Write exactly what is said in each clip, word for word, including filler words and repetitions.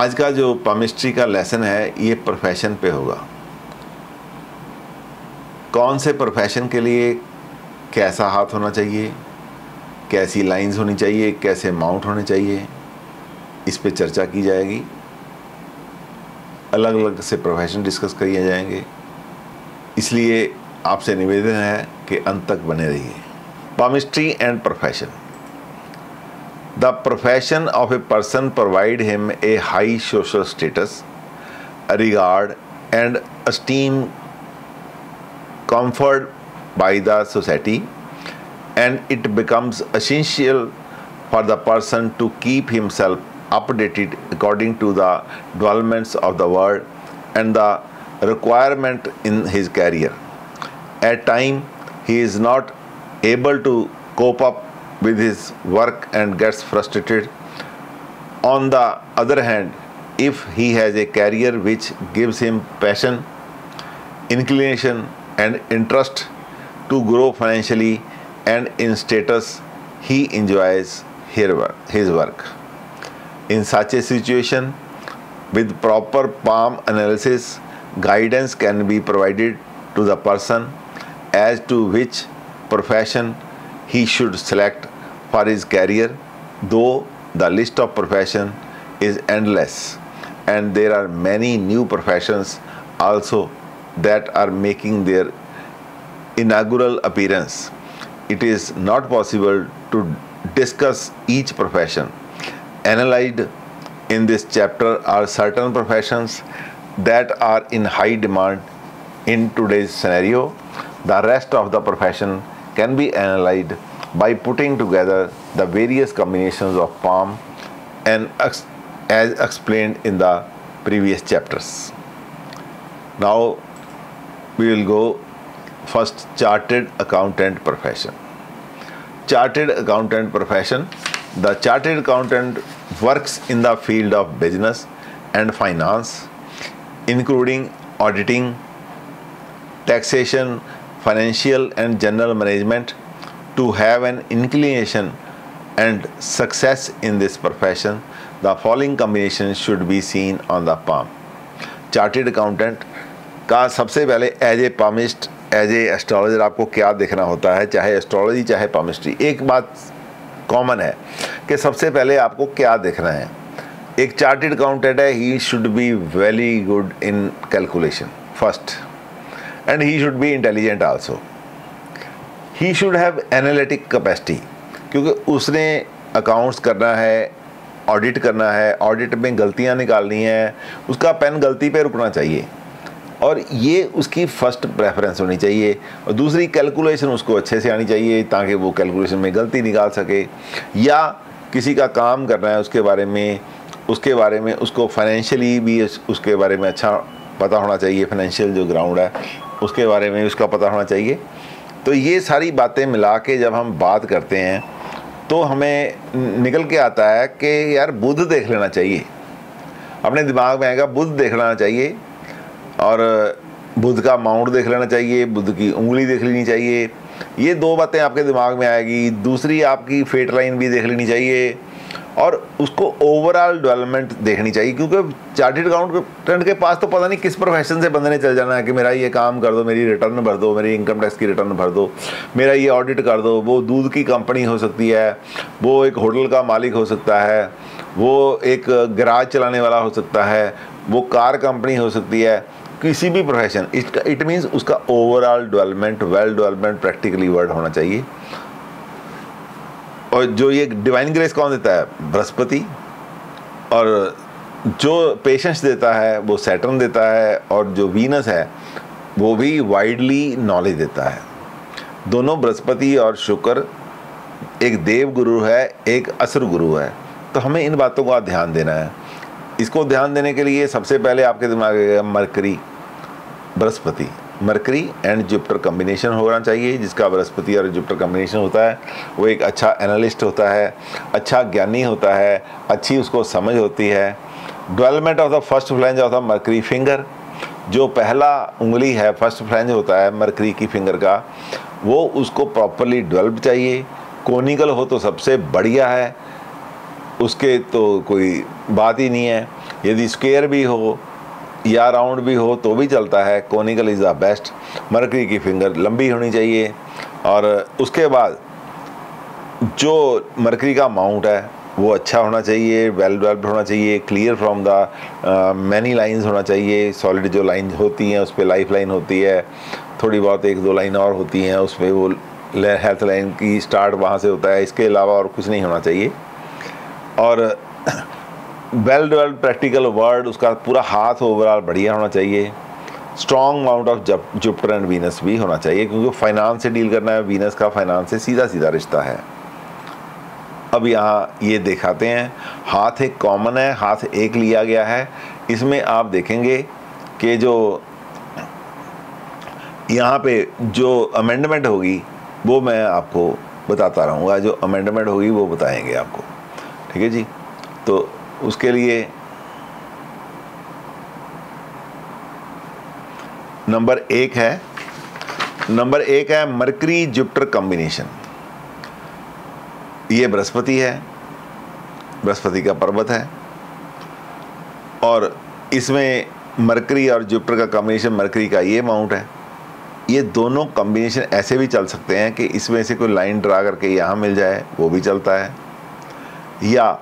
आज का जो पामिस्ट्री का लेसन है ये प्रोफेशन पे होगा। कौन से प्रोफेशन के लिए कैसा हाथ होना चाहिए, कैसी लाइंस होनी चाहिए, कैसे माउंट होने चाहिए, इस पे चर्चा की जाएगी। अलग अलग से प्रोफेशन डिस्कस किए जाएंगे। इसलिए आपसे निवेदन है कि अंत तक बने रहिए। Palmistry and profession. The profession of a person provide him a high social status, regard and esteem, comfort by the society, and it becomes essential for the person to keep himself updated according to the developments of the world and the requirement in his career. At time he is not able to cope up with his work and gets frustrated. On the other hand, if he has a career which gives him passion, inclination and interest to grow financially and in status, he enjoys his work. In such a situation, with proper palm analysis, guidance can be provided to the person as to which profession he should select for his career, though the list of profession is endless and there are many new professions also that are making their inaugural appearance. It is not possible to discuss each profession. Analyzed in this chapter are certain professions that are in high demand in today's scenario. The rest of the profession can be analyzed by putting together the various combinations of palm and ex as explained in the previous chapters. Now we will go first chartered accountant profession. Chartered accountant profession. The chartered accountant works in the field of business and finance, including auditing, taxation, financial and general management. To have an inclination and success in this profession, the following combination should be seen on the palm. Chartered accountant का सबसे पहले as a palmist, as a astrologer आपको क्या देखना होता है, चाहे astrology चाहे पामिस्ट्री। एक बात कॉमन है कि सबसे पहले आपको क्या देखना है। एक चार्टेड अकाउंटेंट है, he should be very good in calculation first, and he should be intelligent also. He should have analytic capacity, क्योंकि उसने accounts करना है, audit करना है, audit में गलतियाँ निकालनी है, उसका pen गलती पे रुकना चाहिए और ये उसकी first preference होनी चाहिए। और दूसरी calculation उसको अच्छे से आनी चाहिए ताकि वो calculation में गलती निकाल सके, या किसी का काम करना है उसके बारे में उसके बारे में उसको financially भी उसके बारे में अच्छा पता होना चाहिए, फाइनेंशियल जो ग्राउंड है उसके बारे में उसका पता होना चाहिए। तो ये सारी बातें मिला के जब हम बात करते हैं तो हमें निकल के आता है कि यार बुध देख लेना चाहिए, अपने दिमाग में आएगा बुध देख लेना चाहिए और बुध का माउंट देख लेना चाहिए, बुध की उंगली देख लेनी चाहिए। ये दो बातें आपके दिमाग में आएगी। दूसरी आपकी फेट लाइन भी देख लेनी चाहिए और उसको ओवरऑल डेवलपमेंट देखनी चाहिए, क्योंकि चार्टेड अकाउंटेंट के पास तो पता नहीं किस प्रोफेशन से बंदे ने चल जाना है कि मेरा ये काम कर दो, मेरी रिटर्न भर दो, मेरी इनकम टैक्स की रिटर्न भर दो, मेरा ये ऑडिट कर दो। वो दूध की कंपनी हो सकती है, वो एक होटल का मालिक हो सकता है, वो एक गैराज चलाने वाला हो सकता है, वो कार कंपनी हो सकती है, किसी भी प्रोफेशन। इसका इट मीन्स उसका overall development, well development practically world होना चाहिए। और जो ये डिवाइन ग्रेस कौन देता है? बृहस्पति। और जो पेशेंस देता है वो सैटर्न देता है, और जो वीनस है वो भी वाइडली नॉलेज देता है। दोनों बृहस्पति और शुक्र, एक देव गुरु है एक असुर गुरु है, तो हमें इन बातों का ध्यान देना है। इसको ध्यान देने के लिए सबसे पहले आपके दिमाग में मरकरी, बृहस्पति मरकरी एंड जुपिटर कम्बिनेशन होना चाहिए। जिसका बृहस्पति और जुपिटर कम्बिनेशन होता है वो एक अच्छा एनालिस्ट होता है, अच्छा ज्ञानी होता है, अच्छी उसको समझ होती है। Development of the first phalange of the Mercury finger, जो पहला उंगली है फर्स्ट फ्लैंज होता है मरकरी की फिंगर का, वो उसको प्रॉपरली डेवलप चाहिए। कोनिकल हो तो सबसे बढ़िया है, उसके तो कोई बात ही नहीं है। यदि स्क्वायर भी हो या राउंड भी हो तो भी चलता है। Conical is the best. Mercury की फिंगर लंबी होनी चाहिए। और उसके बाद जो मरकरी का माउंट है वो अच्छा होना चाहिए, वेल डेवलप्ड होना चाहिए, clear from the many lines होना चाहिए। सॉलिड जो लाइन होती हैं उस पर लाइफ लाइन होती है, थोड़ी बहुत एक दो लाइन और होती हैं उसमें, वो हेल्थ लाइन की स्टार्ट वहाँ से होता है। इसके अलावा और कुछ नहीं होना चाहिए। और वेल डेवलप्ड प्रैक्टिकल वर्ड, उसका पूरा हाथ ओवरऑल बढ़िया होना चाहिए। Strong amount of Jupiter and Venus भी होना चाहिए, क्योंकि फाइनेंस से डील करना है, वीनस का फाइनेंस से सीधा सीधा रिश्ता है। अब यहाँ ये दिखाते हैं, हाथ एक कॉमन है, हाथ एक लिया गया है। इसमें आप देखेंगे कि जो यहाँ पे जो अमेंडमेंट होगी वो मैं आपको बताता रहूँगा, जो अमेंडमेंट होगी वो बताएंगे आपको, ठीक है जी। तो उसके लिए नंबर एक है, नंबर एक है मरकरी जुपिटर कॉम्बिनेशन। ये बृहस्पति है, बृहस्पति का पर्वत है, और इसमें मरकरी और जुपिटर का कॉम्बिनेशन, मरकरी का ये माउंट है। ये दोनों कॉम्बिनेशन ऐसे भी चल सकते हैं कि इसमें से कोई लाइन ड्रा करके यहाँ मिल जाए, वो भी चलता है। या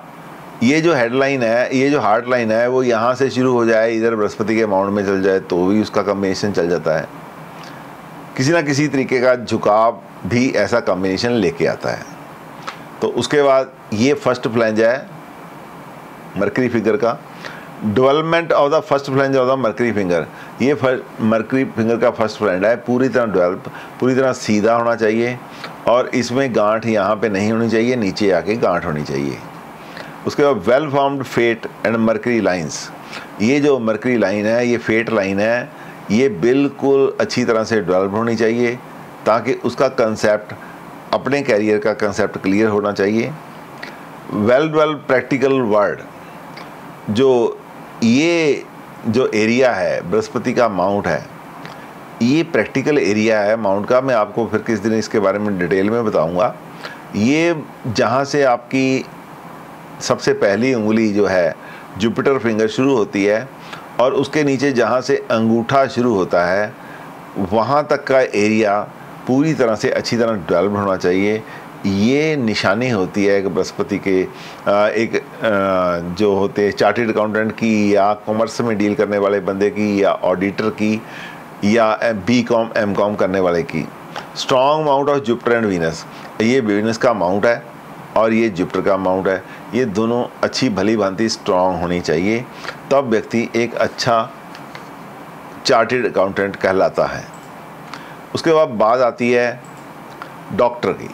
ये जो हेडलाइन है, ये जो हार्ट लाइन है, वो यहाँ से शुरू हो जाए, इधर बृहस्पति के माउंट में चल जाए, तो भी उसका कॉम्बिनेशन चल जाता है। किसी ना किसी तरीके का झुकाव भी ऐसा कॉम्बिनेशन लेके आता है। तो उसके बाद ये फर्स्ट फ्लैंज है मरकरी फिंगर का। Development of the first phalange of the Mercury finger, ये फर्स्ट मरकरी फिंगर का फर्स्ट फ्लैंज है, पूरी तरह डेवलप, पूरी तरह सीधा होना चाहिए। और इसमें गांठ यहाँ पे नहीं होनी चाहिए, नीचे आके गांठ होनी चाहिए। उसके बाद well formed fate and Mercury lines, ये जो मरकरी लाइन है, ये फेट लाइन है, ये बिल्कुल अच्छी तरह से डेवलप होनी चाहिए, ताकि उसका कंसेप्ट, अपने कैरियर का कंसेप्ट क्लियर होना चाहिए। वेल डेवलप्ड प्रैक्टिकल वर्ड, जो ये जो एरिया है, बृहस्पति का माउंट है, ये प्रैक्टिकल एरिया है माउंट का। मैं आपको फिर किस दिन इसके बारे में डिटेल में बताऊंगा। ये जहाँ से आपकी सबसे पहली उंगली जो है जुपिटर फिंगर शुरू होती है, और उसके नीचे जहाँ से अंगूठा शुरू होता है, वहाँ तक का एरिया पूरी तरह से अच्छी तरह डेवलप होना चाहिए। ये निशानी होती है एक बृहस्पति के, एक जो होते हैं चार्टेड अकाउंटेंट की, या कॉमर्स में डील करने वाले बंदे की, या ऑडिटर की, या बी कॉम एम कॉम करने वाले की। Strong mount of Jupiter and Venus, ये वीनस का माउंट है और ये जुपिटर का माउंट है, ये दोनों अच्छी भली भांति स्ट्रॉन्ग होनी चाहिए, तब व्यक्ति एक अच्छा चार्टेड अकाउंटेंट कहलाता है। उसके बाद बात आती है डॉक्टर की।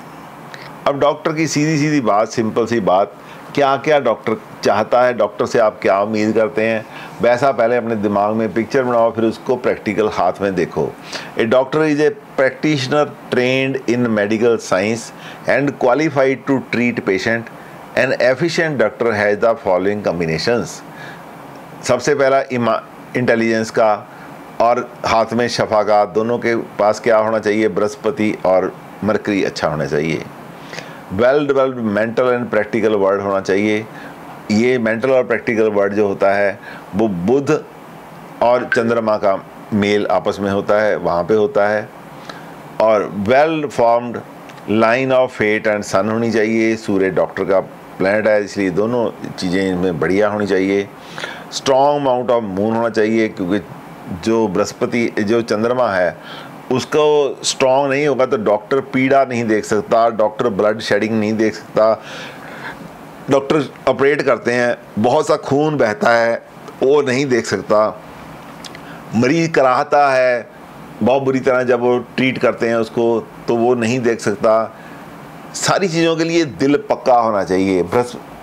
अब डॉक्टर की सीधी सीधी बात, सिंपल सी बात, क्या क्या डॉक्टर चाहता है, डॉक्टर से आप क्या उम्मीद करते हैं, वैसा पहले अपने दिमाग में पिक्चर बनाओ, फिर उसको प्रैक्टिकल हाथ में देखो। A doctor is a practitioner trained in medical science and qualified to treat patient. An efficient doctor has the following combinations. सबसे पहला इंटेलिजेंस का, और हाथ में शफा का, दोनों के पास क्या होना चाहिए, बृहस्पति और मरकरी अच्छा होना चाहिए। Well developed mental and practical world होना चाहिए। ये मेंटल और प्रैक्टिकल वर्ड जो होता है वो बुध और चंद्रमा का मेल आपस में होता है, वहाँ पे होता है। और well formed line of fate and sun होनी चाहिए। सूर्य डॉक्टर का प्लैनेट है, इसलिए दोनों चीज़ें इनमें बढ़िया होनी चाहिए। स्ट्रॉन्ग अमाउंट ऑफ मून होना चाहिए, क्योंकि जो बृहस्पति जो चंद्रमा है उसको स्ट्रॉन्ग नहीं होगा तो डॉक्टर पीड़ा नहीं देख सकता, डॉक्टर ब्लड शेडिंग नहीं देख सकता। डॉक्टर ऑपरेट करते हैं, बहुत सा खून बहता है, वो नहीं देख सकता। मरीज कराहता है बहुत बुरी तरह, जब वो ट्रीट करते हैं उसको, तो वो नहीं देख सकता। सारी चीज़ों के लिए दिल पक्का होना चाहिए।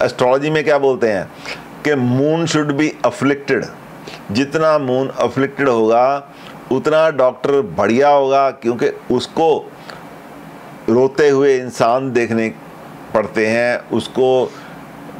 एस्ट्रोलॉजी में क्या बोलते हैं कि मून शुड बी अफ्लिक्टेड। जितना मून अफ्लिक्टेड होगा उतना डॉक्टर बढ़िया होगा, क्योंकि उसको रोते हुए इंसान देखने पड़ते हैं, उसको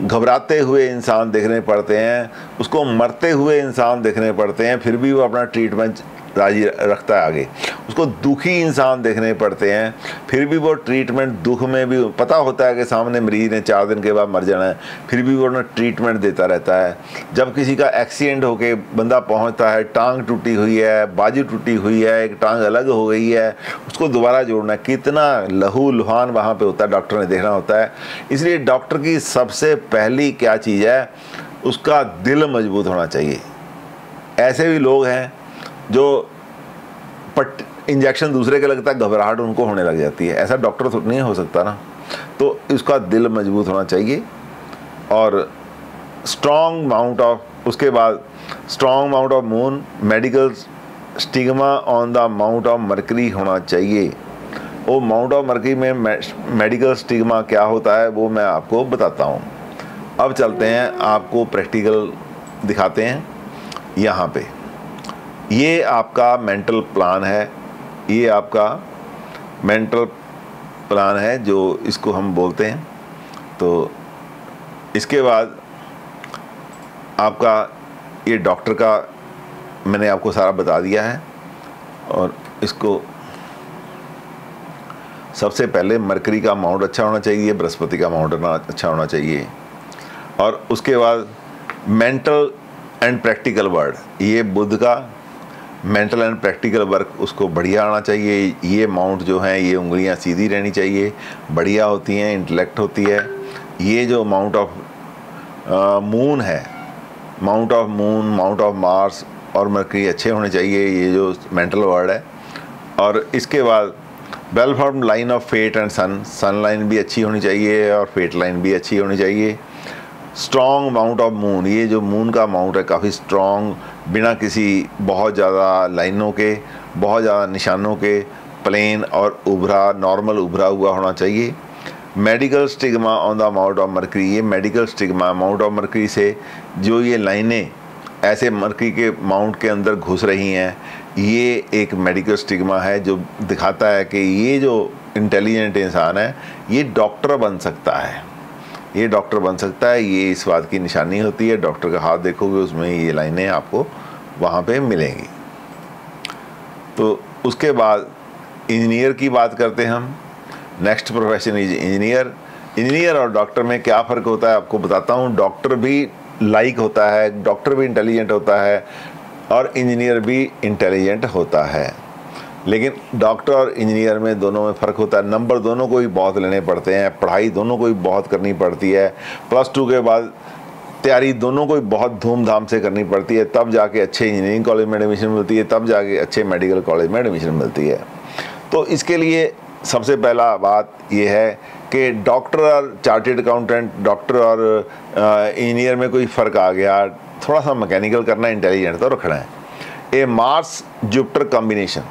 घबराते हुए इंसान देखने पड़ते हैं, उसको मरते हुए इंसान देखने पड़ते हैं, फिर भी वो अपना ट्रीटमेंट राजी रखता है आगे। उसको दुखी इंसान देखने पड़ते हैं, फिर भी वो ट्रीटमेंट दुख में भी, पता होता है कि सामने मरीज़ ने चार दिन के बाद मर जाना है, फिर भी वो ना ट्रीटमेंट देता रहता है। जब किसी का एक्सीडेंट होके बंदा पहुंचता है, टांग टूटी हुई है, बाजू टूटी हुई है, एक टांग अलग हो गई है, उसको दोबारा जोड़ना, कितना लहू लुहान वहाँ पर होता है, डॉक्टर ने देखना होता है। इसलिए डॉक्टर की सबसे पहली क्या चीज़ है, उसका दिल मजबूत होना चाहिए। ऐसे भी लोग हैं जो पट इंजेक्शन दूसरे के लगता है, घबराहट उनको होने लग जाती है, ऐसा डॉक्टर तो नहीं हो सकता ना। तो इसका दिल मजबूत होना चाहिए और स्ट्रॉन्ग अमाउंट ऑफ, उसके बाद strong amount of moon, medical stigma on the amount of Mercury होना चाहिए। वो अमाउंट ऑफ मरकरी में मेडिकल स्टिग्मा क्या होता है वो मैं आपको बताता हूँ। अब चलते हैं, आपको प्रैक्टिकल दिखाते हैं। यहाँ पे ये आपका मेंटल प्लान है, ये आपका मेंटल प्लान है जो इसको हम बोलते हैं। तो इसके बाद आपका ये डॉक्टर का मैंने आपको सारा बता दिया है। और इसको सबसे पहले मरकरी का अमाउंट अच्छा होना चाहिए, बृहस्पति का अमाउंट अच्छा होना चाहिए। और उसके बाद मेंटल एंड प्रैक्टिकल वर्ड, ये बुध का मेंटल एंड प्रैक्टिकल वर्क उसको बढ़िया आना चाहिए। ये अमाउंट जो हैं, ये उंगलियां सीधी रहनी चाहिए, बढ़िया होती हैं, इंटेलेक्ट होती है। ये जो अमाउंट ऑफ मून है, amount of moon, amount of Mars और मरकरी अच्छे होने चाहिए, ये जो मेंटल वर्ड है। और इसके बाद well form line of fate and sun, sun line भी अच्छी होनी चाहिए और फेट लाइन भी अच्छी होनी चाहिए। स्ट्रॉन्ग अमाउंट ऑफ मून, ये जो मून का अमाउंट है काफ़ी स्ट्रॉन्ग, बिना किसी बहुत ज़्यादा लाइनों के, बहुत ज़्यादा निशानों के, प्लेन और उभरा, नॉर्मल उभरा हुआ होना चाहिए। Medical stigma on the amount of Mercury, ये medical stigma amount of Mercury से जो ये लाइनें ऐसे मरकरी के अमाउंट के अंदर घुस रही हैं, ये एक मेडिकल स्टिग्मा है जो दिखाता है कि ये जो इंटेलिजेंट इंसान है ये डॉक्टर बन सकता है, ये डॉक्टर बन सकता है। ये इस बात की निशानी होती है, डॉक्टर का हाथ देखोगे उसमें ये लाइनें आपको वहाँ पे मिलेंगी। तो उसके बाद इंजीनियर की बात करते हैं हम। Next profession is engineer. Engineer और डॉक्टर में क्या फ़र्क होता है आपको बताता हूँ। डॉक्टर भी लाइक होता है, डॉक्टर भी इंटेलिजेंट होता है और इंजीनियर भी इंटेलिजेंट होता है, लेकिन डॉक्टर और इंजीनियर में दोनों में फ़र्क होता है। नंबर दोनों को ही बहुत लेने पड़ते हैं, पढ़ाई दोनों को ही बहुत करनी पड़ती है, प्लस टू के बाद तैयारी दोनों को ही बहुत धूमधाम से करनी पड़ती है, तब जाके अच्छे इंजीनियरिंग कॉलेज में एडमिशन मिलती है, तब जाके अच्छे मेडिकल कॉलेज में एडमिशन मिलती है। तो इसके लिए सबसे पहला बात यह है कि डॉक्टर और चार्टर्ड अकाउंटेंट, डॉक्टर और इंजीनियर में कोई फ़र्क आ गया, थोड़ा सा मैकेनिकल करना, इंटेलिजेंट तो रखना है। ए मार्स जुपिटर कॉम्बिनेशन,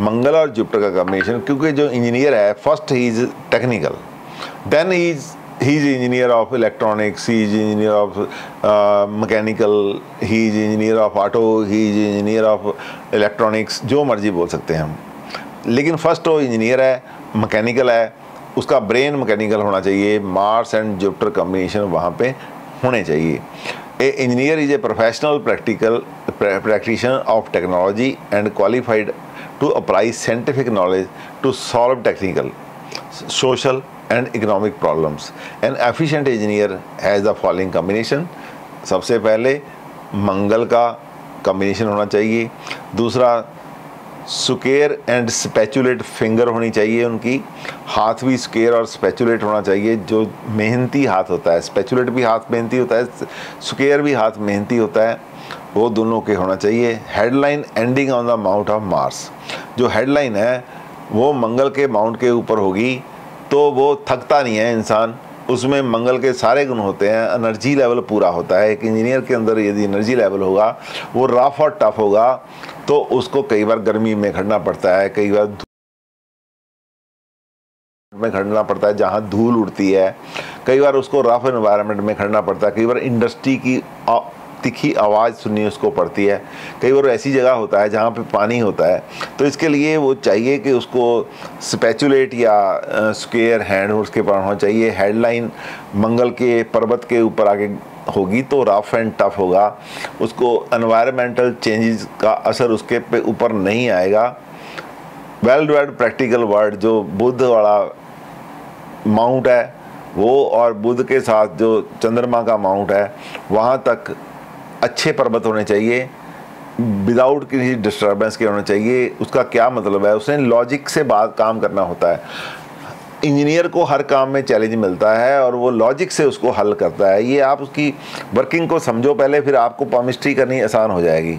मंगल और जुपिटर का कॉम्बिनेशन, क्योंकि जो इंजीनियर है first he is technical, then he is he is engineer of electronics, he is engineer of mechanical, he is engineer of auto, he is engineer of electronics, जो मर्जी बोल सकते हैं हम, लेकिन फर्स्ट वो इंजीनियर है, मैकेनिकल है, उसका ब्रेन मैकेनिकल होना चाहिए। मार्स एंड जुपिटर कॉम्बिनेशन वहाँ पर होने चाहिए। A engineer is a professional practical practitioner of technology and qualified to apply scientific knowledge to solve technical, social and economic problems. An efficient engineer has the following combination. सबसे पहले मंगल का combination होना चाहिए, दूसरा square and spatulate finger होनी चाहिए उनकी, हाथ भी square और spatulate होना चाहिए, जो मेहनती हाथ होता है, spatulate भी हाथ मेहनती होता है, square भी हाथ मेहनती होता है, वो दोनों के होना चाहिए। Headline ending on the amount of Mars, जो हेडलाइन है वो मंगल के माउंट के ऊपर होगी, तो वो थकता नहीं है इंसान, उसमें मंगल के सारे गुण होते हैं, एनर्जी लेवल पूरा होता है। एक इंजीनियर के अंदर यदि एनर्जी लेवल होगा, वो रफ और टफ होगा, तो उसको कई बार गर्मी में खड़ना पड़ता है, कई बार में खड़ना पड़ता है जहाँ धूल उड़ती है, कई बार उसको रफ एनवायरनमेंट में खड़ना पड़ता है, कई बार इंडस्ट्री की आ, तीखी आवाज़ सुननी उसको पड़ती है, कई बार ऐसी जगह होता है जहाँ पे पानी होता है। तो इसके लिए वो चाहिए कि उसको स्पैचुलेट या स्क्वायर हैंड उसके पास होना चाहिए। हेडलाइन मंगल के पर्वत के ऊपर आके होगी तो रफ एंड टफ होगा, उसको एनवायरमेंटल चेंजेस का असर उसके पे ऊपर नहीं आएगा। वेल डेवलप्ड प्रैक्टिकल वर्ड, जो बुध वाला माउंट है वो और बुध के साथ जो चंद्रमा का माउंट है वहाँ तक अच्छे पर्वत होने चाहिए, विदाउट किसी डिस्टर्बेंस के होने चाहिए। उसका क्या मतलब है? उसने लॉजिक से बात काम करना होता है। इंजीनियर को हर काम में चैलेंज मिलता है और वो लॉजिक से उसको हल करता है। ये आप उसकी वर्किंग को समझो पहले, फिर आपको केमिस्ट्री करनी आसान हो जाएगी।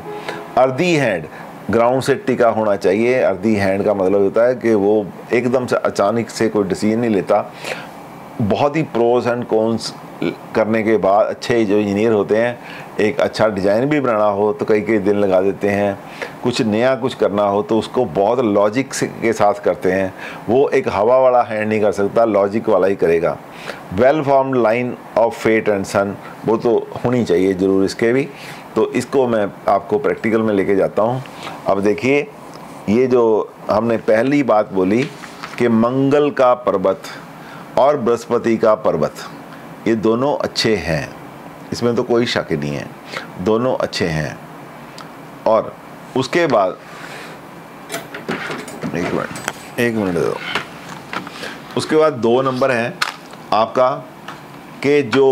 अर्दी हैंड, ग्राउंड से टिका होना चाहिए। अर्दी हैंड का मतलब होता है कि वो एकदम से अचानक से कोई डिसीजन नहीं लेता। बहुत ही प्रोस एंड कॉन्स करने के बाद अच्छे जो इंजीनियर होते हैं, एक अच्छा डिज़ाइन भी बनाना हो तो कई कई दिन लगा देते हैं। कुछ नया कुछ करना हो तो उसको बहुत लॉजिक के साथ करते हैं। वो एक हवा वाला हैंड नहीं कर सकता, लॉजिक वाला ही करेगा। Well formed line of fate and sun, वो तो होनी चाहिए ज़रूर इसके भी। तो इसको मैं आपको प्रैक्टिकल में लेके जाता हूँ। अब देखिए, ये जो हमने पहली बात बोली कि मंगल का पर्वत और बृहस्पति का पर्वत, ये दोनों अच्छे हैं, इसमें तो कोई शक नहीं है, दोनों अच्छे हैं। और उसके बाद एक मिनट एक मिनट दो उसके बाद दो नंबर हैं आपका के जो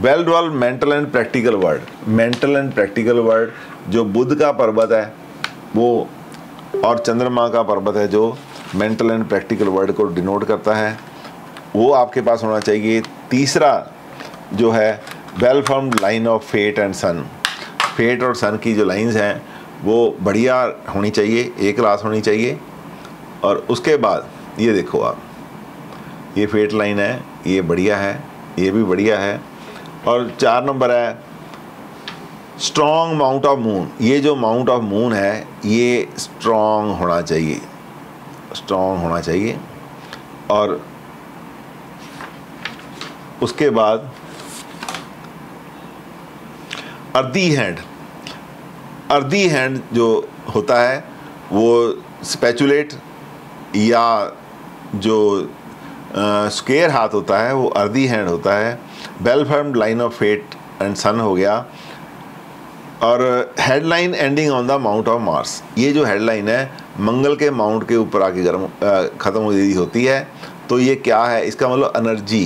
well developed mental and practical world, mental and practical world जो बुध का पर्वत है वो और चंद्रमा का पर्वत है, जो मेंटल एंड प्रैक्टिकल वर्ड को डिनोट करता है, वो आपके पास होना चाहिए। तीसरा जो है well formed line of fate and sun, fate और सन की जो लाइंस हैं वो बढ़िया होनी चाहिए, एक क्लास होनी चाहिए। और उसके बाद ये देखो आप, ये फेट लाइन है, ये बढ़िया है, ये भी बढ़िया है। और चार नंबर है स्ट्रॉन्ग माउंट ऑफ मून, ये जो माउंट ऑफ मून है ये स्ट्रॉन्ग होना चाहिए, स्ट्रॉन्ग होना चाहिए। और उसके बाद अर्दी हैंड, अर्दी हैंड जो होता है वो स्पैचुलेट या जो स्क्वायर हाथ होता है वो अर्दी हैंड होता है। Well formed line of fate and sun हो गया। और headline ending on the mount of Mars, ये जो हेडलाइन है मंगल के माउंट के ऊपर आके गर्म ख़त्म हो गई होती है। तो ये क्या है? इसका मतलब एनर्जी,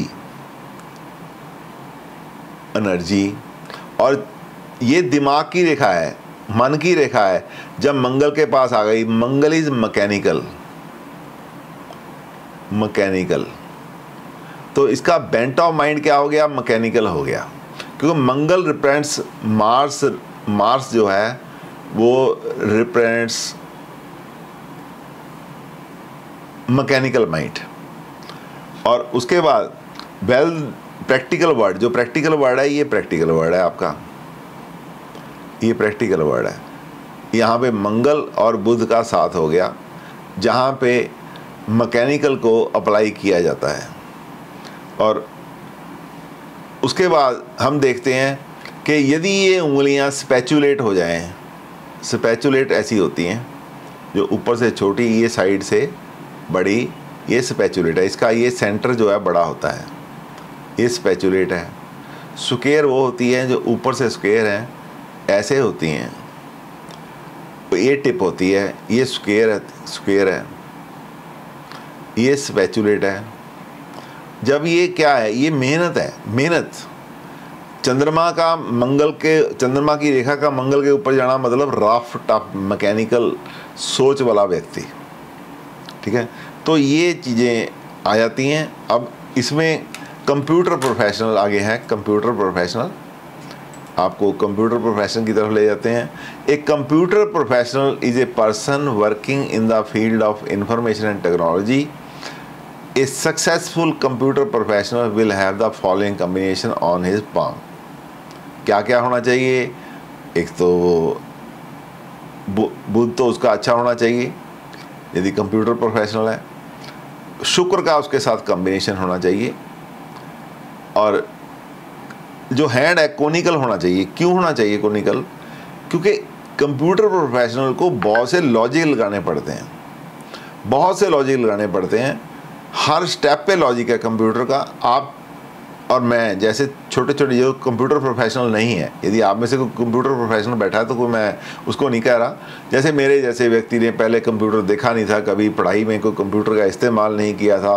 एनर्जी। और ये दिमाग की रेखा है, मन की रेखा है, जब मंगल के पास आ गई। मंगल इज मैकेनिकल, मैकेनिकल, तो इसका बेंट ऑफ माइंड क्या हो गया? मैकेनिकल हो गया, क्योंकि मंगल रिप्रेजेंट्स मार्स, मार्स जो है वो रिप्रेजेंट्स मैकेनिकल माइंड। और उसके बाद वेल प्रैक्टिकल वर्ड, जो प्रैक्टिकल वर्ड है ये प्रैक्टिकल वर्ड है आपका, ये प्रैक्टिकल वर्ड है। यहाँ पे मंगल और बुध का साथ हो गया, जहाँ पे मैकेनिकल को अप्लाई किया जाता है। और उसके बाद हम देखते हैं कि यदि ये उंगलियाँ स्पैचुलेट हो जाएं, स्पैचुलेट ऐसी होती हैं जो ऊपर से छोटी, ये साइड से बड़ी, ये स्पैचुलेट है। इसका ये सेंटर जो है बड़ा होता है, ये स्पैचुलेट है। स्क्वायर वो होती हैं जो ऊपर से स्क्वायर हैं, ऐसे होती हैं, ये टिप होती है, ये स्क्वायर है, स्क्वायर है, ये स्पैचुलेट है। जब ये क्या है? ये मेहनत है, मेहनत। चंद्रमा का मंगल के, चंद्रमा की रेखा का मंगल के ऊपर जाना मतलब रफ टफ मैकेनिकल सोच वाला व्यक्ति, ठीक है। तो ये चीज़ें आ जाती हैं। अब इसमें कंप्यूटर प्रोफेशनल आगे हैं, कंप्यूटर प्रोफेशनल, आपको कंप्यूटर प्रोफेशनल की तरफ ले जाते हैं। एक computer professional is a person working in the field of information and technology. A successful computer professional will have the following combination on his palm. क्या क्या होना चाहिए? एक तो बुध तो उसका अच्छा होना चाहिए यदि कंप्यूटर प्रोफेशनल है। शुक्र का उसके साथ कम्बिनेशन होना चाहिए। और जो हैंड है कोनिकल होना चाहिए। क्यों होना चाहिए कोनिकल? क्योंकि कंप्यूटर प्रोफेशनल को बहुत से लॉजिक लगाने पड़ते हैं, बहुत से लॉजिक लगाने पड़ते हैं, हर स्टेप पे लॉजिक है कंप्यूटर का। आप और मैं जैसे छोटे छोटे जो कंप्यूटर प्रोफेशनल नहीं है, यदि आप में से कोई कंप्यूटर प्रोफेशनल बैठा है तो कोई मैं उसको नहीं कह रहा, जैसे मेरे जैसे व्यक्ति ने पहले कंप्यूटर देखा नहीं था, कभी पढ़ाई में कोई कंप्यूटर का इस्तेमाल नहीं किया था,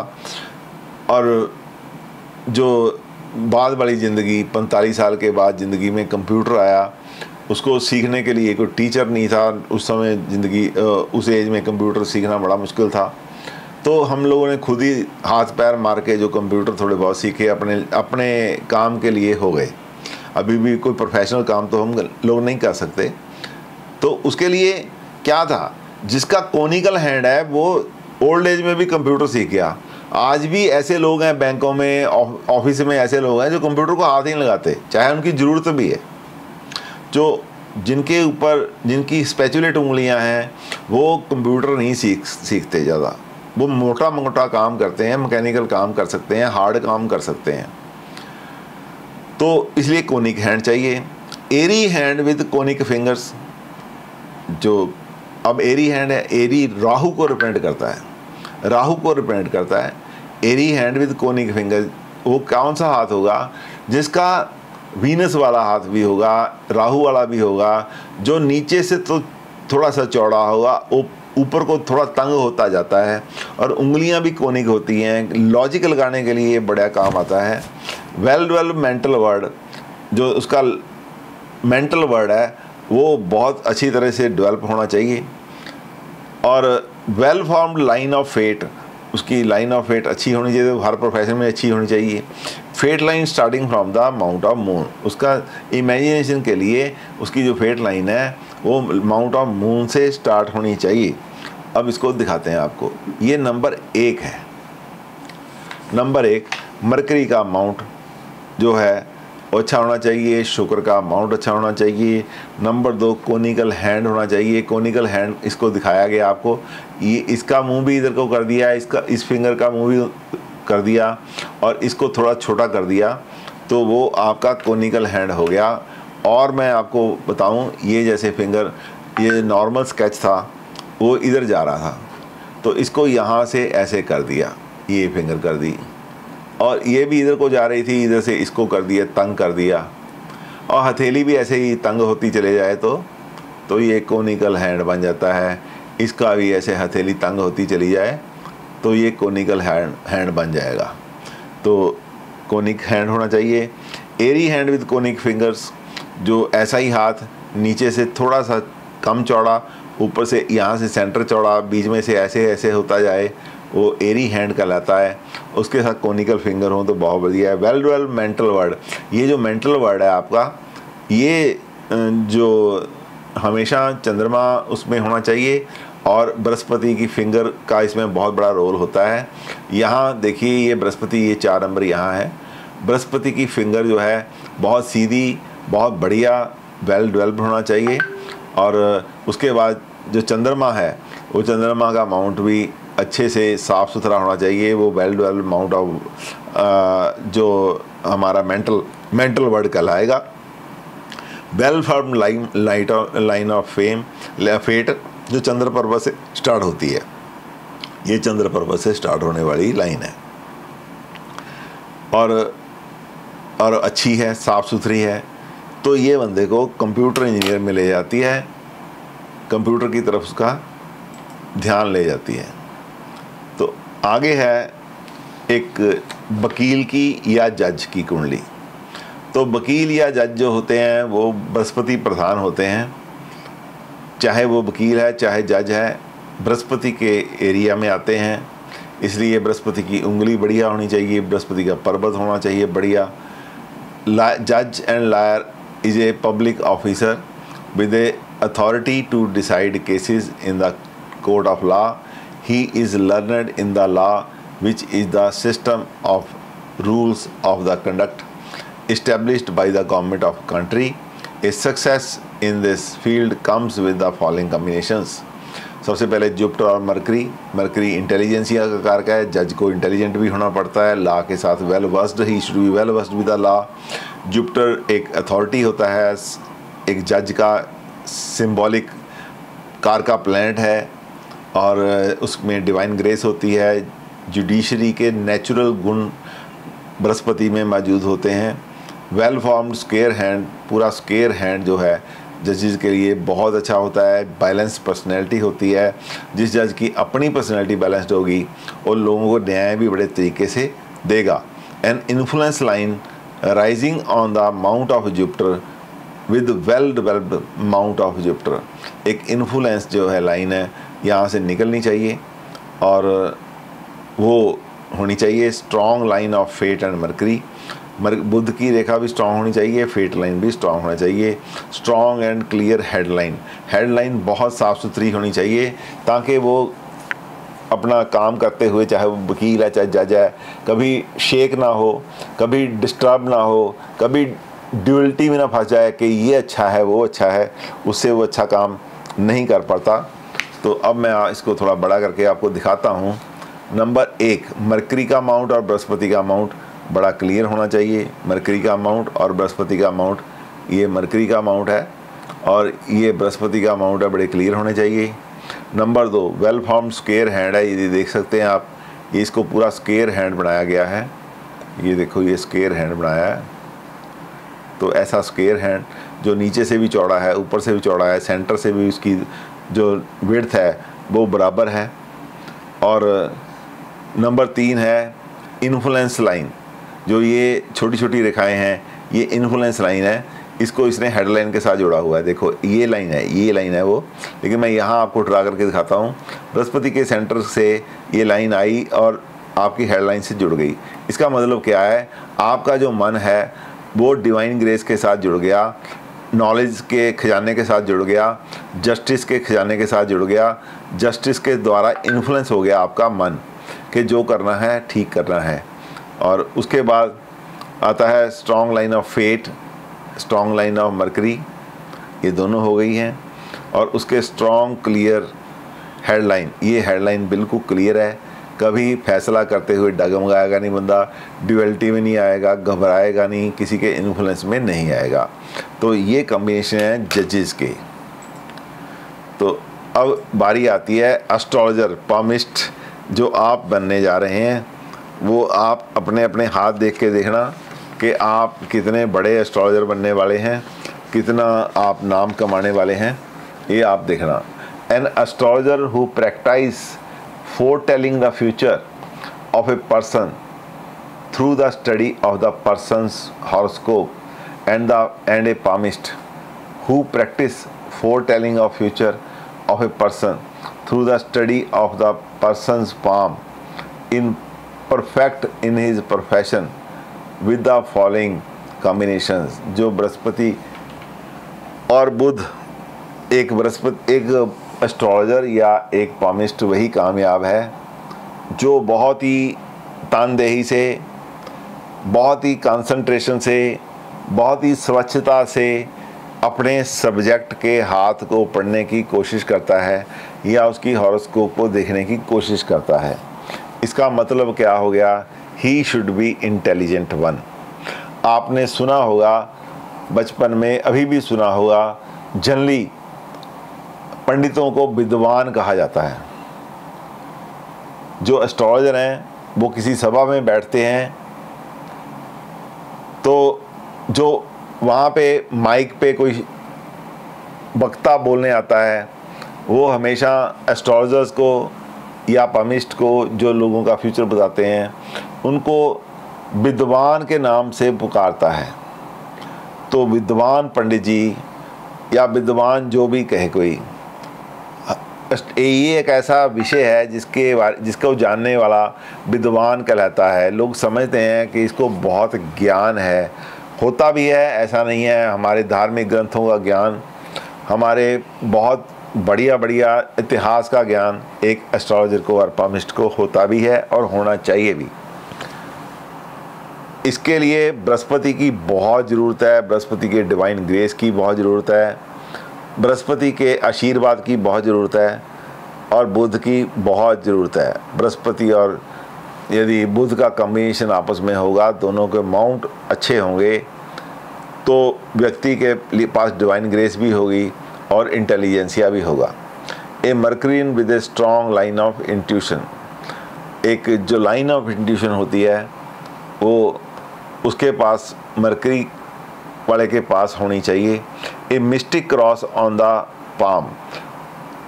और जो बाद वाली ज़िंदगी पैंतालीस साल के बाद ज़िंदगी में कंप्यूटर आया, उसको सीखने के लिए कोई टीचर नहीं था उस समय, ज़िंदगी उस एज में कंप्यूटर सीखना बड़ा मुश्किल था, तो हम लोगों ने खुद ही हाथ पैर मार के जो कंप्यूटर थोड़े बहुत सीखे अपने अपने काम के लिए हो गए। अभी भी कोई प्रोफेशनल काम तो हम लोग नहीं कर सकते, तो उसके लिए क्या था, जिसका कोनिकल हैंड है वो ओल्ड एज में भी कंप्यूटर सीख गया। आज भी ऐसे लोग हैं बैंकों में, ऑफिस में ऐसे लोग हैं जो कंप्यूटर को हाथ ही नहीं लगाते, चाहे उनकी ज़रूरत भी है। जो जिनके ऊपर जिनकी स्पेचुलेट उंगलियां हैं वो कंप्यूटर नहीं सीख सीखते ज़्यादा, वो मोटा मोटा काम करते हैं, मैकेनिकल काम कर सकते हैं, हार्ड काम कर सकते हैं। तो इसलिए कोनिक हैंड चाहिए, airy hand with conic fingers. जो अब एरी हैंड है, एरी राहु को रिप्रेजेंट करता है, राहु को रिप्रेजेंट करता है। Airy hand with conic fingers, वो कौन सा हाथ होगा, जिसका वीनस वाला हाथ भी होगा, राहु वाला भी होगा, जो नीचे से तो थोड़ा सा चौड़ा होगा, ऊपर को थोड़ा तंग होता जाता है, और उंगलियां भी कोनिक होती हैं। लॉजिक लगाने के लिए बड़ा काम आता है। वेल डेवलप्ड मेंटल वर्ड, जो उसका मेंटल वर्ड है वो बहुत अच्छी तरह से डेवलप होना चाहिए, और well formed line of fate, उसकी लाइन ऑफ फेट अच्छी होनी चाहिए, हर प्रोफेशन में अच्छी होनी चाहिए। Fate line starting from the mount of moon, उसका इमेजिनेशन के लिए उसकी जो फेट लाइन है वो माउंट ऑफ मून से स्टार्ट होनी चाहिए। अब इसको दिखाते हैं आपको, ये नंबर एक है। नंबर एक, मरकरी का माउंट जो है वो अच्छा होना चाहिए, शुक्र का माउंट अच्छा होना चाहिए। नंबर दो, कोनिकल हैंड होना चाहिए। कोनिकल हैंड इसको दिखाया गया आपको, ये इसका मुंह भी इधर को कर दिया, इसका इस फिंगर का मुंह भी कर दिया, और इसको थोड़ा छोटा कर दिया, तो वो आपका कोनिकल हैंड हो गया। और मैं आपको बताऊं, ये जैसे फिंगर, ये नॉर्मल स्केच था, वो इधर जा रहा था, तो इसको यहाँ से ऐसे कर दिया, ये फिंगर कर दी, और ये भी इधर को जा रही थी, इधर से इसको कर दिया, तंग कर दिया, और हथेली भी ऐसे ही तंग होती चले जाए तो तो ये कोनिकल हैंड बन जाता है। इसका भी ऐसे हथेली तंग होती चली जाए तो ये कोनिकल हैंड हैंड बन जाएगा। तो कोनिक हैंड होना चाहिए। Airy hand with conic fingers, जो ऐसा ही हाथ, नीचे से थोड़ा सा कम चौड़ा, ऊपर से यहाँ से सेंटर चौड़ा, बीच में से ऐसे ऐसे होता जाए, वो एरी हैंड कहलाता है। उसके साथ कोनिकल फिंगर हो तो बहुत बढ़िया है। वेल डेवलप्ड मेंटल वर्ड, ये जो मेंटल वर्ड है आपका, ये जो हमेशा चंद्रमा उसमें होना चाहिए, और बृहस्पति की फिंगर का इसमें बहुत बड़ा रोल होता है। यहाँ देखिए, ये बृहस्पति, ये चार नंबर यहाँ है। बृहस्पति की फिंगर जो है बहुत सीधी, बहुत बढ़िया, वेल डेवलप्ड होना चाहिए। और उसके बाद जो चंद्रमा है, वो चंद्रमा का माउंट भी अच्छे से साफ़ सुथरा होना चाहिए, वो वेल डेवलप्ड माउंट ऑफ जो हमारा मेंटल मेंटल वर्ड कहलाएगा। Well formed line light of line of fame fate, जो चंद्र पर्वत से स्टार्ट होती है, ये चंद्र पर्वत से स्टार्ट होने वाली लाइन है, और और अच्छी है, साफ़ सुथरी है, तो ये बंदे को कंप्यूटर इंजीनियर में ले जाती है, कंप्यूटर की तरफ उसका ध्यान ले जाती है। तो आगे है एक वकील की या जज की कुंडली। तो वकील या जज जो होते हैं वो बृहस्पति प्रधान होते हैं, चाहे वो वकील है चाहे जज है, बृहस्पति के एरिया में आते हैं, इसलिए बृहस्पति की उंगली बढ़िया होनी चाहिए, बृहस्पति का पर्वत होना चाहिए बढ़िया। जज and lawyer is a public officer with a authority to decide cases in the court of law. He is learned in the law which is the system of rules of the conduct established by the government of country. A success in this field comes with the following combinations. सबसे पहले Jupiter और mercury. Mercury intelligentsia का कारक है, जज को intelligent भी होना पड़ता है, लॉ के साथ well versed, he should be well versed with the law. Jupiter एक अथॉरिटी होता है, एक जज का सिंबॉलिक कार का प्लैनेट है, और उसमें डिवाइन ग्रेस होती है। जुडिशरी के नेचुरल गुण बृहस्पति में मौजूद होते हैं। वेल फॉर्म्ड स्क्वायर हैंड, पूरा स्क्वायर हैंड जो है जजेस के लिए बहुत अच्छा होता है। बैलेंस पर्सनैलिटी होती है, जिस जज की अपनी पर्सनैलिटी बैलेंस्ड होगी और लोगों को न्याय भी बड़े तरीके से देगा। An influence line rising on the mount of Jupiter with well developed mount of Jupiter, एक इन्फ्लुएंस जो है लाइन है यहाँ से निकलनी चाहिए और वो होनी चाहिए strong line of fate and Mercury. बुध की रेखा भी स्ट्रांग होनी चाहिए, फेट लाइन भी स्ट्रांग होना चाहिए। Strong and clear headline, headline बहुत साफ़ सुथरी होनी चाहिए ताकि वो अपना काम करते हुए, चाहे वो वकील है चाहे जज है, कभी शेक ना हो, कभी डिस्टर्ब ना हो, कभी ड्यूअलिटी में ना फंस जाए कि ये अच्छा है वो अच्छा है, उससे वो अच्छा काम नहीं कर पाता। तो अब मैं इसको थोड़ा बड़ा करके आपको दिखाता हूँ। नंबर एक, मरकरी का अमाउंट और बृहस्पति का अमाउंट बड़ा क्लियर होना चाहिए। मरकरी का अमाउंट और बृहस्पति का अमाउंट, ये मरकरी का अमाउंट है और ये बृहस्पति का अमाउंट है, बड़े क्लियर होने चाहिए। नंबर दो, वेल फॉर्म स्क्वायर हैंड है, ये देख सकते हैं आप, ये इसको पूरा स्क्वायर हैंड बनाया गया है। ये देखो, ये स्क्वायर हैंड बनाया है। तो ऐसा स्क्वायर हैंड जो नीचे से भी चौड़ा है, ऊपर से भी चौड़ा है, सेंटर से भी उसकी जो विड्थ है वो बराबर है। और नंबर तीन है इन्फ्लुएंस लाइन, जो ये छोटी छोटी रेखाएं हैं, ये इन्फ्लुएंस लाइन है। इसको इसने हेडलाइन के साथ जोड़ा हुआ है। देखो ये लाइन है, ये लाइन है वो, लेकिन मैं यहाँ आपको ड्रा करके दिखाता हूँ। बृहस्पति के सेंटर से ये लाइन आई और आपकी हेडलाइन से जुड़ गई। इसका मतलब क्या है, आपका जो मन है वो डिवाइन ग्रेस के साथ जुड़ गया, नॉलेज के खजाने के साथ जुड़ गया, जस्टिस के खजाने के साथ जुड़ गया। जस्टिस के द्वारा इन्फ्लुएंस हो गया आपका मन कि जो करना है ठीक करना है। और उसके बाद आता है strong line of fate, strong line of Mercury, ये दोनों हो गई हैं। और उसके स्ट्रॉन्ग क्लियर हेडलाइन, ये हेडलाइन बिल्कुल क्लियर है, कभी फैसला करते हुए डगमगाएगा नहीं बंदा, ड्यूअलिटी में नहीं आएगा, घबराएगा नहीं, किसी के इन्फ्लुएंस में नहीं आएगा। तो ये कॉम्बिनेशन है जजेस के। तो अब बारी आती है एस्ट्रोलॉजर पामिस्ट, जो आप बनने जा रहे हैं। वो आप अपने अपने हाथ देख के देखना कि आप कितने बड़े एस्ट्रोलॉजर बनने वाले हैं, कितना आप नाम कमाने वाले हैं, ये आप देखना। An astrologer who practise foretelling the future of a person through the study of the person's horoscope and the and a palmist who practise foretelling of future of a person through the study of the person's palm in perfect in his profession with the following combinations. जो बृहस्पति और बुध, एक बृहस्पति एक astrologer या एक palmist वही कामयाब है जो बहुत ही तानदेही से, बहुत ही कंसंट्रेशन से, बहुत ही स्वच्छता से अपने सब्जेक्ट के हाथ को पढ़ने की कोशिश करता है या उसकी हॉरोस्कोप को देखने की कोशिश करता है। इसका मतलब क्या हो गया, he should be intelligent one. आपने सुना होगा बचपन में, अभी भी सुना होगा, जनरली पंडितों को विद्वान कहा जाता है। जो एस्ट्रोलॉजर हैं वो किसी सभा में बैठते हैं तो जो वहाँ पे माइक पे कोई वक्ता बोलने आता है वो हमेशा एस्ट्रोलॉजर्स को या पामिस्ट को, जो लोगों का फ्यूचर बताते हैं, उनको विद्वान के नाम से पुकारता है। तो विद्वान पंडित जी या विद्वान जो भी कहे कोई, ये एक ऐसा विषय है जिसके जिसको जानने वाला विद्वान कहलाता है। लोग समझते हैं कि इसको बहुत ज्ञान है, होता भी है, ऐसा नहीं है। हमारे धार्मिक ग्रंथों का ज्ञान, हमारे बहुत बढ़िया बढ़िया इतिहास का ज्ञान एक एस्ट्रोलॉजर को और पामिस्ट को होता भी है और होना चाहिए भी। इसके लिए बृहस्पति की बहुत ज़रूरत है, बृहस्पति के डिवाइन ग्रेस की बहुत ज़रूरत है, बृहस्पति के आशीर्वाद की बहुत ज़रूरत है और बुध की बहुत ज़रूरत है। बृहस्पति और यदि बुध का कॉम्बिनेशन आपस में होगा, दोनों के माउंट अच्छे होंगे, तो व्यक्ति के पास डिवाइन ग्रेस भी होगी और इंटेलिजेंसिया भी होगा। A Mercury with a strong line of intuition, एक जो लाइन ऑफ इंट्यूशन होती है वो उसके पास मरकरी वाले के पास होनी चाहिए। A mystic cross on the palm,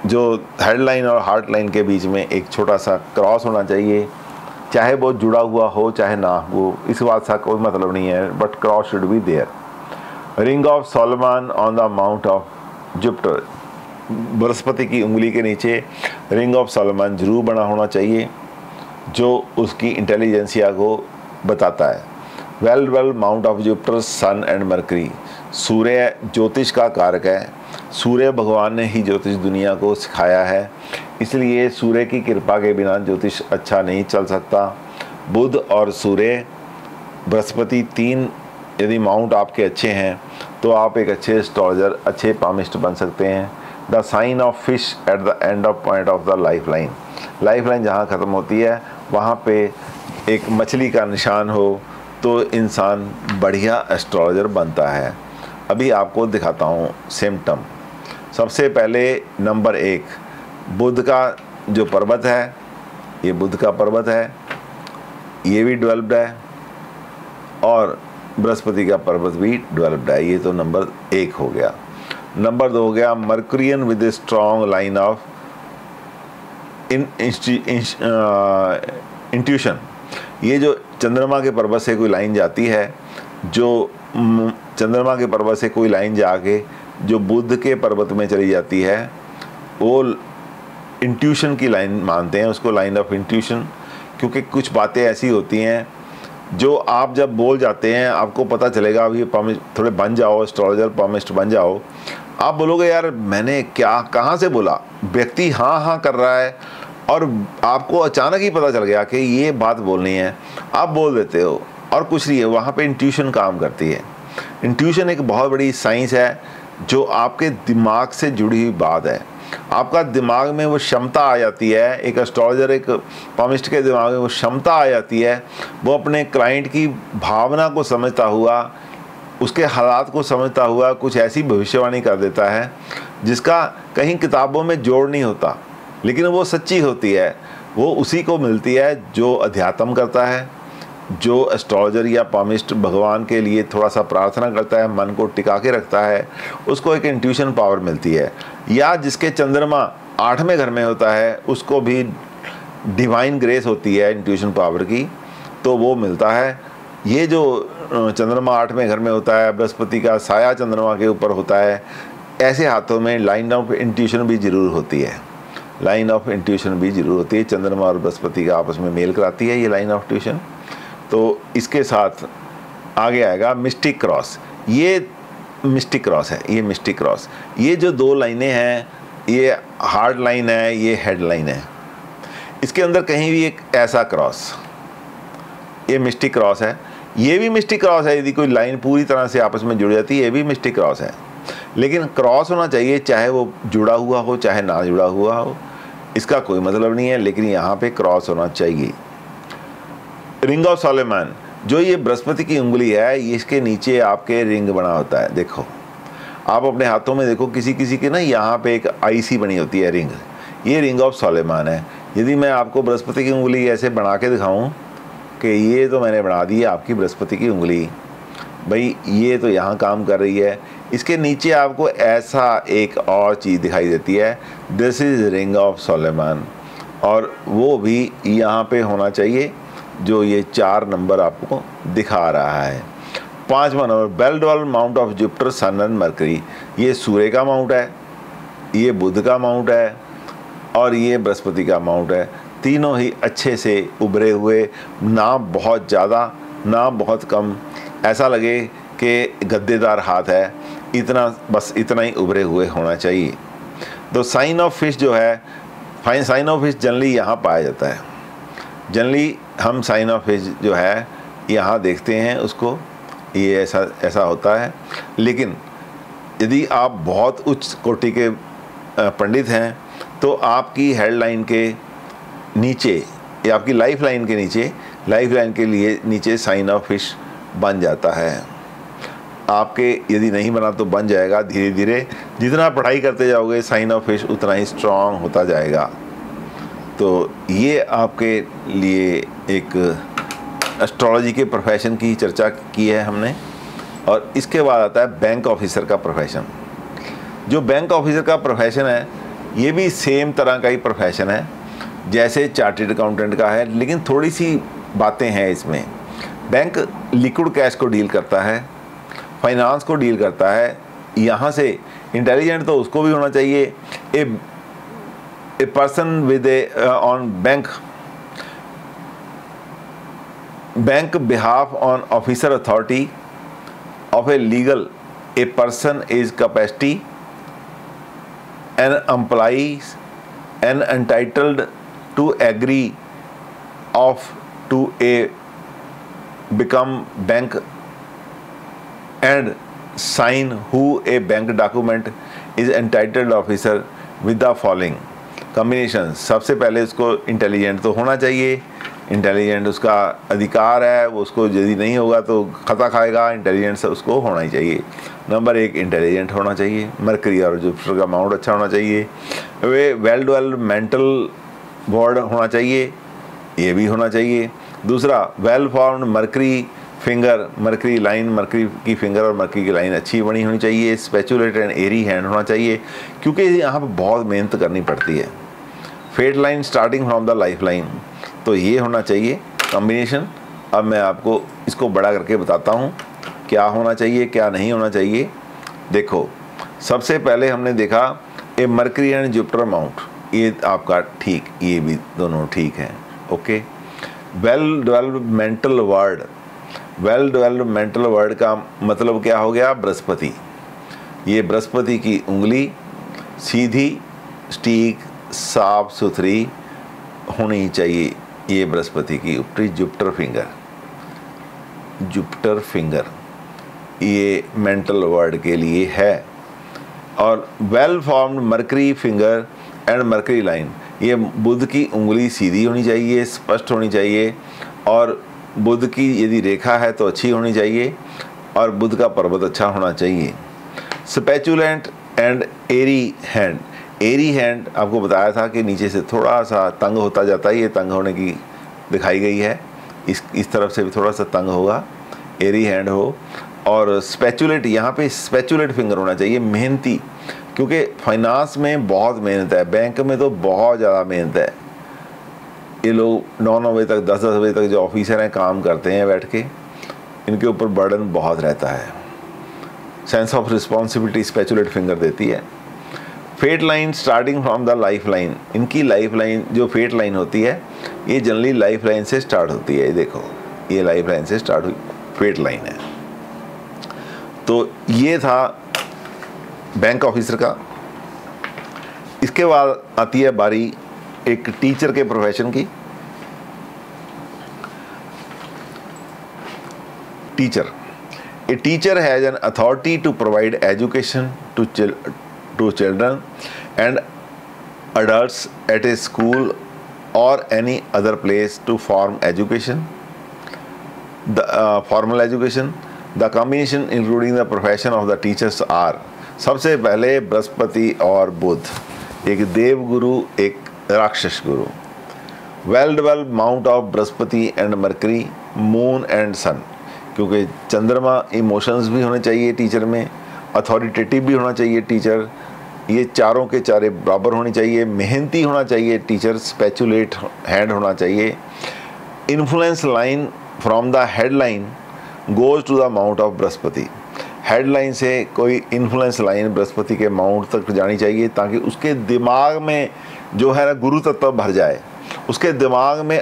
जो हेडलाइन और हार्ट लाइन के बीच में एक छोटा सा क्रॉस होना चाहिए, चाहे वो जुड़ा हुआ हो चाहे ना हो, इस बात का कोई मतलब नहीं है, but cross should be there. Ring of Solomon on the mount of Jupiter, बृहस्पति की उंगली के नीचे रिंग ऑफ सोलोमन जरूर बना होना चाहिए, जो उसकी इंटेलिजेंसिया को बताता है। Well well mount of Jupiter sun and Mercury, सूर्य ज्योतिष का कारक है, सूर्य भगवान ने ही ज्योतिष दुनिया को सिखाया है, इसलिए सूर्य की कृपा के बिना ज्योतिष अच्छा नहीं चल सकता। बुध और सूर्य बृहस्पति तीन, यदि माउंट आपके अच्छे हैं तो आप एक अच्छे एस्ट्रोलॉजर, अच्छे पामिस्ट बन सकते हैं। The sign of fish at the end of point of the life line, life line जहाँ ख़त्म होती है वहाँ पे एक मछली का निशान हो तो इंसान बढ़िया एस्ट्रोलॉजर बनता है। अभी आपको दिखाता हूँ सिम्टम। सबसे पहले नंबर एक, बुध का जो पर्वत है, ये बुध का पर्वत है, ये भी डेवलप्ड है, और बृहस्पति का पर्वत भी डेवलप्ड है, ये तो नंबर एक हो गया। नंबर दो हो गया Mercurian with a strong line of in intuition, ये जो चंद्रमा के पर्वत से कोई लाइन जाती है, जो चंद्रमा के पर्वत से कोई लाइन जाके जो बुध के पर्वत में चली जाती है, वो इंट्यूशन की लाइन मानते हैं, उसको लाइन ऑफ इंट्यूशन, क्योंकि कुछ बातें ऐसी होती हैं जो आप जब बोल जाते हैं आपको पता चलेगा। अब ये पामिस्ट थोड़े बन जाओ, एस्ट्रोलॉजर पामिस्ट बन जाओ, आप बोलोगे यार मैंने क्या कहाँ से बोला, व्यक्ति हाँ हाँ कर रहा है और आपको अचानक ही पता चल गया कि ये बात बोलनी है, आप बोल देते हो और कुछ नहीं है, वहाँ पे इंट्यूशन काम करती है। इंट्यूशन एक बहुत बड़ी साइंस है जो आपके दिमाग से जुड़ी हुई बात है, आपका दिमाग में वो क्षमता आ जाती है, एक एस्ट्रोलॉजर एक पामिस्ट के दिमाग में वो क्षमता आ जाती है, वो अपने क्लाइंट की भावना को समझता हुआ, उसके हालात को समझता हुआ कुछ ऐसी भविष्यवाणी कर देता है जिसका कहीं किताबों में जोड़ नहीं होता, लेकिन वो सच्ची होती है, वो उसी को मिलती है जो अध्यात्म करता है, जो एस्ट्रोलॉजर या पामिस्ट भगवान के लिए थोड़ा सा प्रार्थना करता है, मन को टिका के रखता है, उसको एक इंट्यूशन पावर मिलती है। या जिसके चंद्रमा आठवें घर में होता है उसको भी डिवाइन ग्रेस होती है इंट्यूशन पावर की, तो वो मिलता है। ये जो चंद्रमा आठवें घर में होता है, बृहस्पति का साया चंद्रमा के ऊपर होता है, ऐसे हाथों में लाइन ऑफ इंट्यूशन भी ज़रूर होती है, लाइन ऑफ इंट्यूशन भी ज़रूर होती है, चंद्रमा और बृहस्पति का आपस में मेल कराती है ये लाइन ऑफ ट्यूशन। तो इसके साथ आगे आएगा मिस्टिक क्रॉस, ये मिस्टिक क्रॉस है, ये मिस्टिक क्रॉस, ये जो दो लाइनें हैं, ये हार्ड लाइन है, ये हेड लाइन है, इसके अंदर कहीं भी एक ऐसा क्रॉस, ये मिस्टिक क्रॉस है, ये भी मिस्टिक क्रॉस है। यदि कोई लाइन पूरी तरह से आपस में जुड़ जाती है, ये भी मिस्टिक क्रॉस है, लेकिन क्रॉस होना चाहिए, चाहे वो जुड़ा हुआ हो चाहे ना जुड़ा हुआ हो, इसका कोई मतलब नहीं है, लेकिन यहाँ पे क्रॉस होना चाहिए। रिंग ऑफ सोलोमन, जो ये बृहस्पति की उंगली है, ये इसके नीचे आपके रिंग बना होता है, देखो आप अपने हाथों में देखो, किसी किसी के ना यहाँ पे एक आईसी बनी होती है रिंग, ये रिंग ऑफ सोलोमन है। यदि मैं आपको बृहस्पति की उंगली ऐसे बना के दिखाऊँ कि ये तो मैंने बना दी है आपकी बृहस्पति की उंगली, भाई ये तो यहाँ काम कर रही है, इसके नीचे आपको ऐसा एक और चीज़ दिखाई देती है, this is ring of Solomon, और वो भी यहाँ पे होना चाहिए, जो ये चार नंबर आपको दिखा रहा है। पाँचवा number bell doll mount of Jupiter sun and Mercury, ये सूर्य का माउंट है, ये बुध का माउंट है और ये बृहस्पति का माउंट है, तीनों ही अच्छे से उभरे हुए, ना बहुत ज़्यादा ना बहुत कम, ऐसा लगे कि गद्देदार हाथ है, इतना बस इतना ही उभरे हुए होना चाहिए। तो साइन ऑफ फिश जो है, fine sign of fish generally यहाँ पाया जाता है, जनरली हम साइन ऑफ फिश जो है यहाँ देखते हैं उसको, ये ऐसा ऐसा होता है। लेकिन यदि आप बहुत उच्च कोटि के पंडित हैं तो आपकी हेडलाइन के नीचे या आपकी लाइफ लाइन के नीचे, लाइफ लाइन के लिए नीचे साइन ऑफ फिश बन जाता है आपके, यदि नहीं बना तो बन जाएगा धीरे धीरे, जितना पढ़ाई करते जाओगे साइन ऑफ फिश उतना ही स्ट्रांग होता जाएगा। तो ये आपके लिए एक एस्ट्रोलॉजी के प्रोफेशन की चर्चा की है हमने। और इसके बाद आता है बैंक ऑफिसर का प्रोफेशन। जो बैंक ऑफिसर का प्रोफेशन है ये भी सेम तरह का ही प्रोफेशन है जैसे चार्टर्ड अकाउंटेंट का है, लेकिन थोड़ी सी बातें हैं इसमें। बैंक लिक्विड कैश को डील करता है, फाइनेंस को डील करता है, यहाँ से इंटेलिजेंट तो उसको भी होना चाहिए। A a person with a on bank bank behalf on officer authority of a legal a person is capacity an employs an entitled to agree of to a become bank and sign who a bank document is entitled officer with the following combination। सबसे पहले उसको intelligent तो होना चाहिए, intelligent उसका अधिकार है, वो उसको यदि नहीं होगा तो खता खाएगा। इंटेलिजेंट उसको होना ही चाहिए। नंबर एक, इंटेलिजेंट होना चाहिए। मरकरी और जुपिटर का अमाउंट अच्छा होना चाहिए। वे वेल डेवलप्ड मेंटल बॉर्ड होना चाहिए, ये भी होना चाहिए। दूसरा, well formed Mercury finger, Mercury line, Mercury की फिंगर और मरकरी की लाइन अच्छी बनी होनी चाहिए। स्पेचुलेट एंड एरी हैंड होना चाहिए क्योंकि यहाँ पर बहुत मेहनत करनी पड़ती है। Fate line starting from the life line, तो ये होना चाहिए कॉम्बिनेशन। अब मैं आपको इसको बड़ा करके बताता हूँ क्या होना चाहिए क्या नहीं होना चाहिए। देखो, सबसे पहले हमने देखा a Mercury and Jupiter amount, ये आपका ठीक, ये भी दोनों ठीक हैं। Okay, well developmental world, well developmental world का मतलब क्या हो गया? बृहस्पति। ये बृहस्पति की उंगली सीधी, स्टीक, साफ सुथरी होनी चाहिए। ये बृहस्पति की ऊपरी जुपिटर फिंगर, जुपिटर फिंगर ये मेंटल वर्ड के लिए है। और well formed Mercury finger and Mercury line, ये बुध की उंगली सीधी होनी चाहिए, स्पष्ट होनी चाहिए। और बुध की यदि रेखा है तो अच्छी होनी चाहिए और बुध का पर्वत अच्छा होना चाहिए। Spatulate and airy hand, airy hand आपको बताया था कि नीचे से थोड़ा सा तंग होता जाता है, ये तंग होने की दिखाई गई है। इस इस तरफ से भी थोड़ा सा तंग होगा, एरी हैंड हो। और स्पेचुलेट, यहाँ पे स्पेचुलेट फिंगर होना चाहिए, मेहनती, क्योंकि फाइनेंस में बहुत मेहनत है, बैंक में तो बहुत ज़्यादा मेहनत है। ये लोग नौ नौ बजे तक, दस दस बजे तक जो ऑफिसर हैं काम करते हैं बैठ के, इनके ऊपर बर्डन बहुत रहता है। Sense of responsibility spatulate finger देती है। Fate line starting from the life line, इनकी लाइफ लाइन जो फेट लाइन होती है ये जनरली लाइफ लाइन से स्टार्ट होती है। ये देखो, ये लाइफ लाइन से स्टार्ट हुई फेट लाइन है। तो ये था बैंक ऑफिसर का। इसके बाद आती है बारी एक टीचर के प्रोफेशन की। Teacher, a teacher has an authority to provide education to to children and adults at a school और any other place to form education, the formal education. The combination including the profession of the teachers are, सबसे पहले बृहस्पति और बुध, एक देवगुरु एक राक्षस गुरु। Well developed mount of बृहस्पति and Mercury, moon and sun, क्योंकि चंद्रमा, इमोशंस भी होने चाहिए टीचर में, अथॉरिटेटिव भी होना चाहिए टीचर, ये चारों के चारे बराबर होने चाहिए। मेहनती होना चाहिए टीचर, स्पेचुलेट हैंड होना चाहिए। Influence line from the headline goes to the mount of बृहस्पति, हेडलाइन से कोई इन्फ्लुएंस लाइन बृहस्पति के माउंट तक जानी चाहिए ताकि उसके दिमाग में जो है ना गुरु तत्व भर जाए, उसके दिमाग में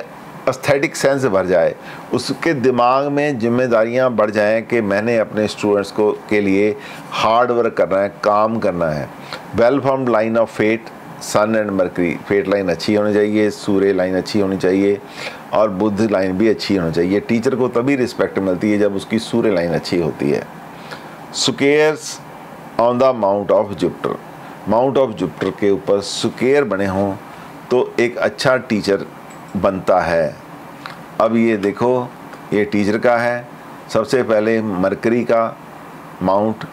एस्थेटिक सेंस भर जाए, उसके दिमाग में जिम्मेदारियां बढ़ जाएं कि मैंने अपने स्टूडेंट्स को के लिए हार्ड वर्क करना है, काम करना है। Well formed line of fate, sun and Mercury, fate line अच्छी होनी चाहिए, सूर्य लाइन अच्छी होनी चाहिए और बुध लाइन भी अच्छी होनी चाहिए। टीचर को तभी रिस्पेक्ट मिलती है जब उसकी सूर्य लाइन अच्छी होती है। Squares on the mount of Jupiter, mount of Jupiter के ऊपर स्क्वायर बने हों तो एक अच्छा टीचर बनता है। अब ये देखो, ये टीचर का है। सबसे पहले मरकरी का माउंट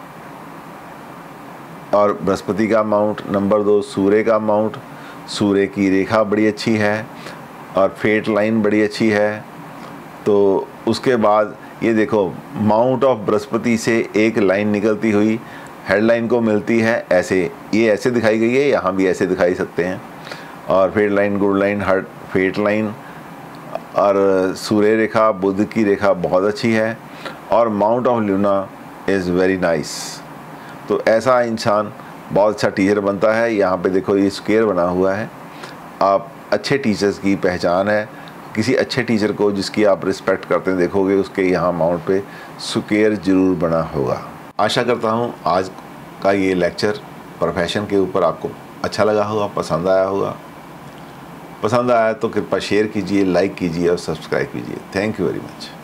और बृहस्पति का माउंट, नंबर दो सूर्य का माउंट, सूर्य की रेखा बड़ी अच्छी है और फेट लाइन बड़ी अच्छी है, तो उसके बाद ये देखो माउंट ऑफ बृहस्पति से एक लाइन निकलती हुई हेडलाइन को मिलती है ऐसे, ये ऐसे दिखाई गई है, यहाँ भी ऐसे दिखाई सकते हैं। और fate line, good line, heart fate line और सूर्य रेखा, बुध की रेखा बहुत अच्छी है और mount of Luna is very nice. तो ऐसा इंसान बहुत अच्छा टीचर बनता है। यहाँ पे देखो ये स्क्वायर बना हुआ है। आप अच्छे टीचर्स की पहचान है, किसी अच्छे टीचर को जिसकी आप रिस्पेक्ट करते हैं देखोगे उसके यहाँ माउंट पे स्क्वायर ज़रूर बना होगा। आशा करता हूँ आज का ये लेक्चर प्रोफेशन के ऊपर आपको अच्छा लगा होगा, पसंद आया होगा। पसंद आया तो कृपया शेयर कीजिए, लाइक कीजिए और सब्सक्राइब कीजिए। Thank you very much.